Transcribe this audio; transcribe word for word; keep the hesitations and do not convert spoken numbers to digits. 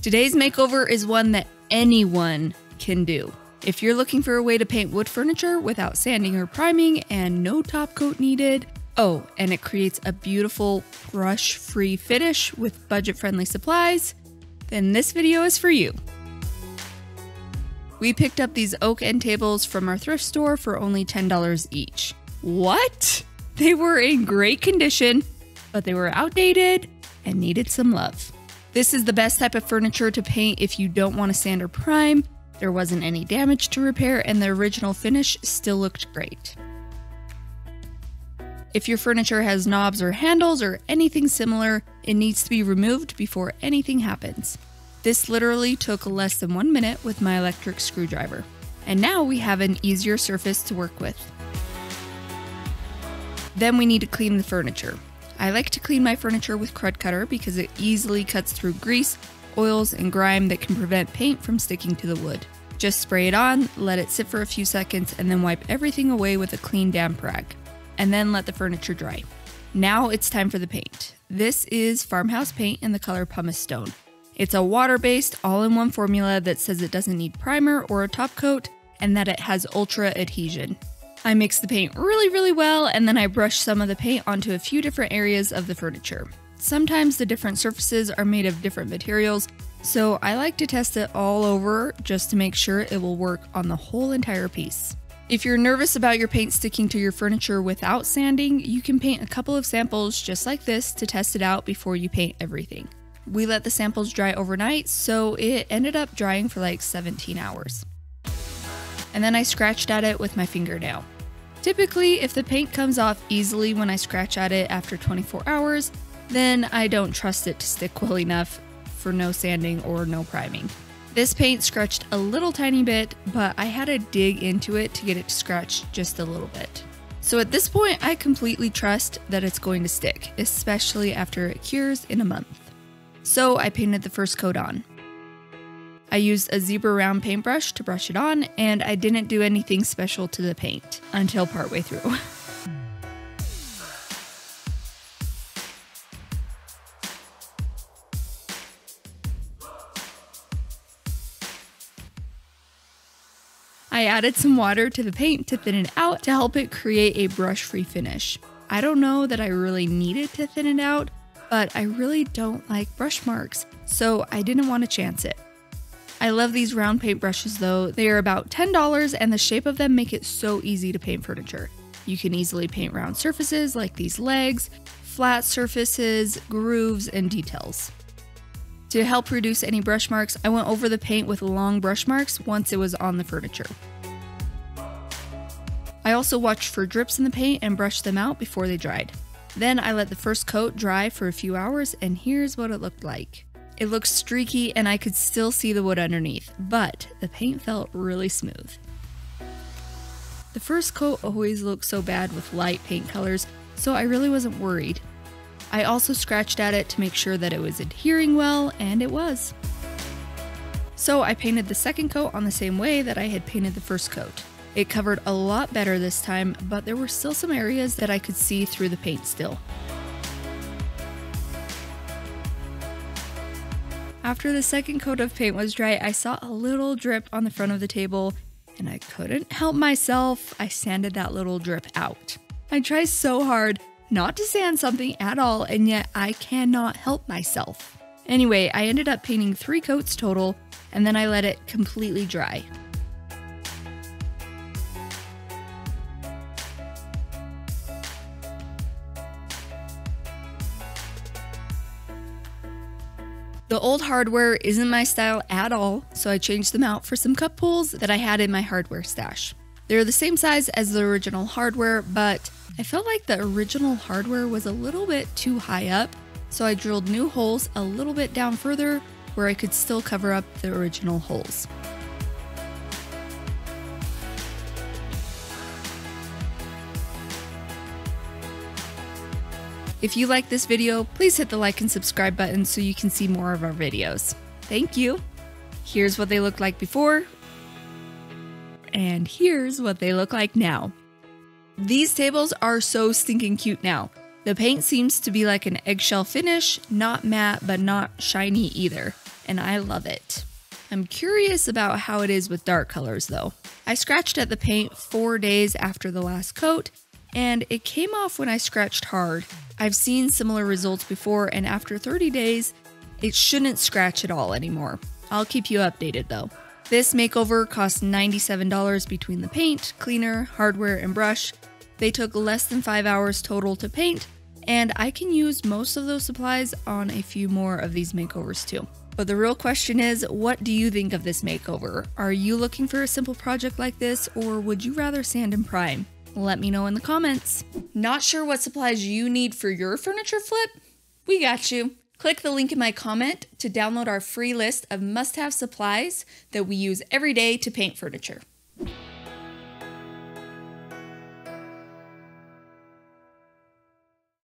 Today's makeover is one that anyone can do. If you're looking for a way to paint wood furniture without sanding or priming and no top coat needed, oh, and it creates a beautiful brush-free finish with budget-friendly supplies, then this video is for you. We picked up these oak end tables from our thrift store for only ten dollars each. What? They were in great condition, but they were outdated and needed some love. This is the best type of furniture to paint if you don't want to sand or prime. There wasn't any damage to repair and the original finish still looked great. If your furniture has knobs or handles or anything similar, it needs to be removed before anything happens. This literally took less than one minute with my electric screwdriver. And now we have an easier surface to work with. Then we need to clean the furniture. I like to clean my furniture with Krud Kutter because it easily cuts through grease, oils, and grime that can prevent paint from sticking to the wood. Just spray it on, let it sit for a few seconds, and then wipe everything away with a clean damp rag. And then let the furniture dry. Now it's time for the paint. This is Farmhouse Paint in the color Pumice Stone. It's a water-based, all-in-one formula that says it doesn't need primer or a top coat and that it has ultra adhesion. I mix the paint really, really well, and then I brush some of the paint onto a few different areas of the furniture. Sometimes the different surfaces are made of different materials, so I like to test it all over just to make sure it will work on the whole entire piece. If you're nervous about your paint sticking to your furniture without sanding, you can paint a couple of samples just like this to test it out before you paint everything. We let the samples dry overnight, so it ended up drying for like seventeen hours. And then I scratched at it with my fingernail. Typically, if the paint comes off easily when I scratch at it after twenty-four hours, then I don't trust it to stick well enough for no sanding or no priming. This paint scratched a little tiny bit, but I had to dig into it to get it to scratch just a little bit. So at this point, I completely trust that it's going to stick, especially after it cures in a month. So I painted the first coat on. I used a Zibra round paintbrush to brush it on, and I didn't do anything special to the paint until partway through. I added some water to the paint to thin it out to help it create a brush-free finish. I don't know that I really needed to thin it out, but I really don't like brush marks, so I didn't want to chance it. I love these round paint brushes though. They are about ten dollars and the shape of them make it so easy to paint furniture. You can easily paint round surfaces like these legs, flat surfaces, grooves, and details. To help reduce any brush marks, I went over the paint with long brush marks once it was on the furniture. I also watched for drips in the paint and brushed them out before they dried. Then I let the first coat dry for a few hours, and here's what it looked like. It looked streaky and I could still see the wood underneath, but the paint felt really smooth. The first coat always looked so bad with light paint colors, so I really wasn't worried. I also scratched at it to make sure that it was adhering well, and it was. So I painted the second coat on the same way that I had painted the first coat. It covered a lot better this time, but there were still some areas that I could see through the paint still. After the second coat of paint was dry, I saw a little drip on the front of the table, and I couldn't help myself. I sanded that little drip out. I tried so hard not to sand something at all, and yet I cannot help myself. Anyway, I ended up painting three coats total, and then I let it completely dry. The old hardware isn't my style at all, so I changed them out for some cup pulls that I had in my hardware stash. They're the same size as the original hardware, but I felt like the original hardware was a little bit too high up, so I drilled new holes a little bit down further where I could still cover up the original holes. If you like this video, please hit the like and subscribe button so you can see more of our videos. Thank you. Here's what they looked like before, and here's what they look like now. These tables are so stinking cute now. The paint seems to be like an eggshell finish, not matte, but not shiny either. and I love it. I'm curious about how it is with dark colors though. I scratched at the paint four days after the last coat, and it came off when I scratched hard. I've seen similar results before, and after thirty days, it shouldn't scratch at all anymore. I'll keep you updated though. This makeover cost ninety-seven dollars between the paint, cleaner, hardware, and brush. They took less than five hours total to paint, and I can use most of those supplies on a few more of these makeovers too. But the real question is, what do you think of this makeover? Are you looking for a simple project like this, or would you rather sand and prime? Let me know in the comments. Not sure what supplies you need for your furniture flip? We got you. Click the link in my comment to download our free list of must-have supplies that we use every day to paint furniture.